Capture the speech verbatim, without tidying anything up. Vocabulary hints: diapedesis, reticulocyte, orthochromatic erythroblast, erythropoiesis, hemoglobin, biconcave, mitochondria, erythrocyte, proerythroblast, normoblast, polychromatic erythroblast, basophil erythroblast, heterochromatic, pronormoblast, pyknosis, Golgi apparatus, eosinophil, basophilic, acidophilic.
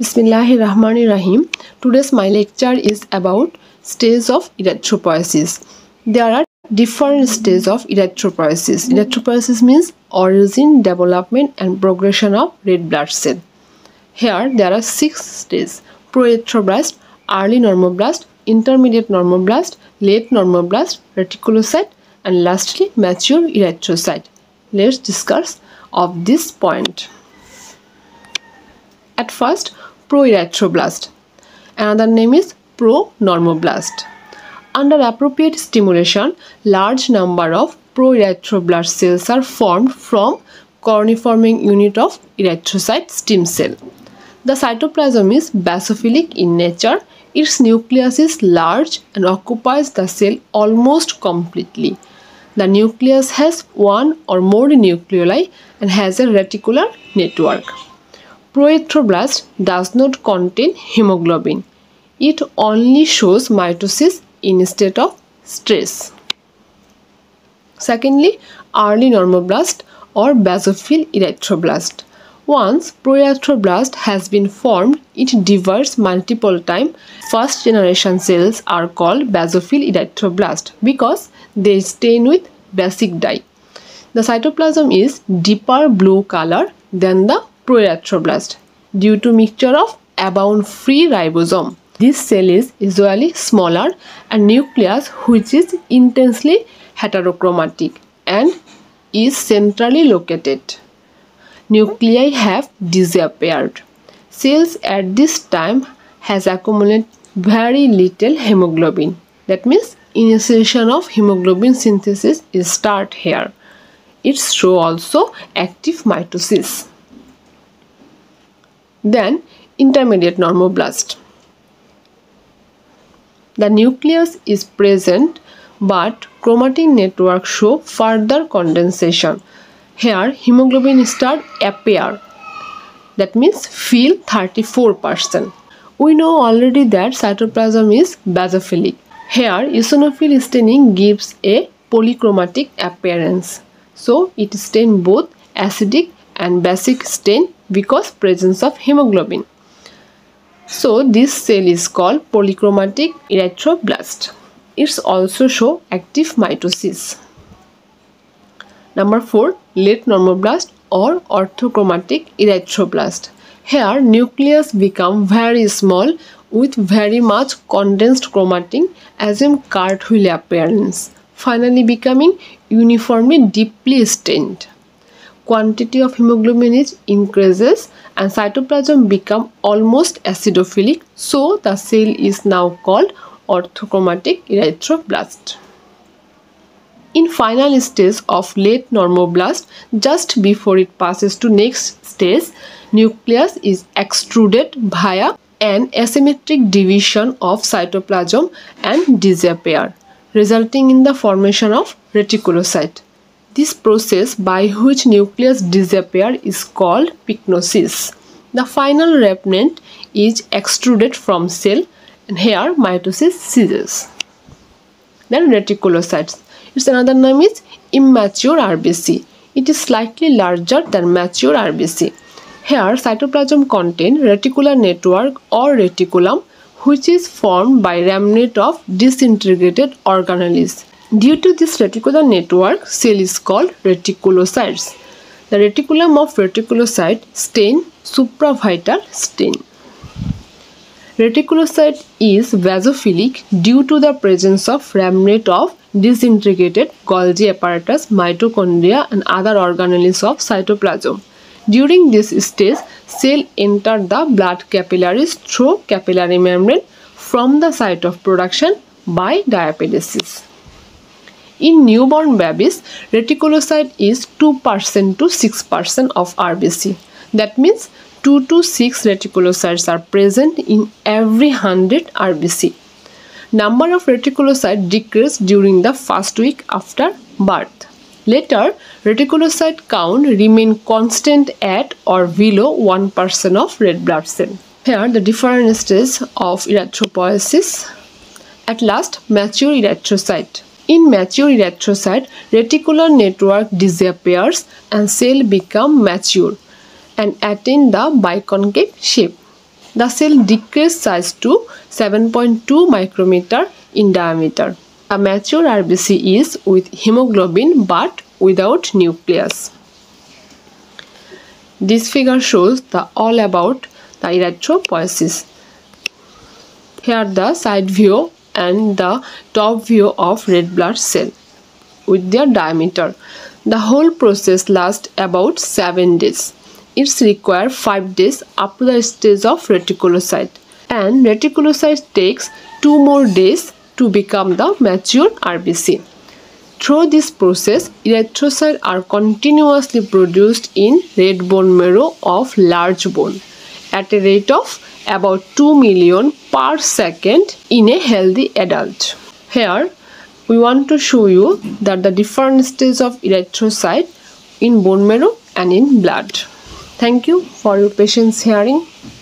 Bismillahirrahmanirrahim. Today's my lecture is about stage of erythropoiesis. There are different stages of erythropoiesis. Erythropoiesis means origin, development and progression of red blood cell. Here there are six stages: proerythroblast, early normoblast, intermediate normoblast, late normoblast, reticulocyte and lastly mature erythrocyte. Let's discuss of this point. At first, proerythroblast. Another name is pronormoblast. Under appropriate stimulation, large number of proerythroblast cells are formed from corniforming unit of erythrocyte stem cell. The cytoplasm is basophilic in nature. Its nucleus is large and occupies the cell almost completely. The nucleus has one or more nucleoli and has a reticular network. Proerythroblast does not contain hemoglobin. It only shows mitosis in a state of stress. Secondly, early normoblast or basophil erythroblast. Once proerythroblast has been formed, it divides multiple times. First generation cells are called basophil erythroblast because they stain with basic dye. The cytoplasm is deeper blue color than the proerythroblast due to mixture of abound free ribosome. This cell is usually smaller and nucleus which is intensely heterochromatic and is centrally located. Nuclei have disappeared. Cells at this time has accumulated very little hemoglobin. That means initiation of hemoglobin synthesis is start here. It show also active mitosis. Then intermediate normoblast. The nucleus is present but chromatic network show further condensation. Here hemoglobin start appear. That means fill thirty-four percent. We know already that cytoplasm is basophilic. Here eosinophil staining gives a polychromatic appearance. So it stain both acidic and basic stain because presence of hemoglobin. So this cell is called polychromatic erythroblast. It's also show active mitosis. Number four, late normoblast or orthochromatic erythroblast. Here nucleus become very small with very much condensed chromatin as in cartwheel appearance, finally becoming uniformly deeply stained. Quantity of hemoglobin is increases and cytoplasm become almost acidophilic, so the cell is now called orthochromatic erythroblast. In final stage of late normoblast, just before it passes to next stage, nucleus is extruded via an asymmetric division of cytoplasm and disappear, resulting in the formation of reticulocyte. This process by which nucleus disappear is called pyknosis. The final remnant is extruded from cell and here mitosis ceases. Then reticulocytes. Its another name is immature R B C. It is slightly larger than mature R B C. Here cytoplasm contains reticular network or reticulum which is formed by remnant of disintegrated organelles. Due to this reticular network, cell is called reticulocytes. The reticulum of reticulocyte stain supravital stain. Reticulocyte is basophilic due to the presence of remnant of disintegrated Golgi apparatus, mitochondria and other organelles of cytoplasm. During this stage, cell enter the blood capillaries through capillary membrane from the site of production by diapedesis. In newborn babies, reticulocyte is two percent to six percent of R B C. That means two to six reticulocytes are present in every one hundred R B C. Number of reticulocytes decrease during the first week after birth. Later, reticulocyte count remain constant at or below one percent of red blood cell. Here are the different stages of erythropoiesis. At last, mature erythrocyte. In mature erythrocyte, reticular network disappears and cell become mature and attain the biconcave shape. the cell decreased size to seven point two micrometer in diameter. A mature R B C is with hemoglobin but without nucleus. This figure shows the all about the erythropoiesis. Here the side view and the top view of red blood cell with their diameter. The whole process lasts about seven days. It requires five days after the stage of reticulocyte, and reticulocyte takes two more days to become the mature R B C. Through this process, erythrocytes are continuously produced in red bone marrow of large bone at a rate of about two million per second in a healthy adult. Here, we want to show you that the different stages of erythrocyte in bone marrow and in blood. Thank you for your patience hearing.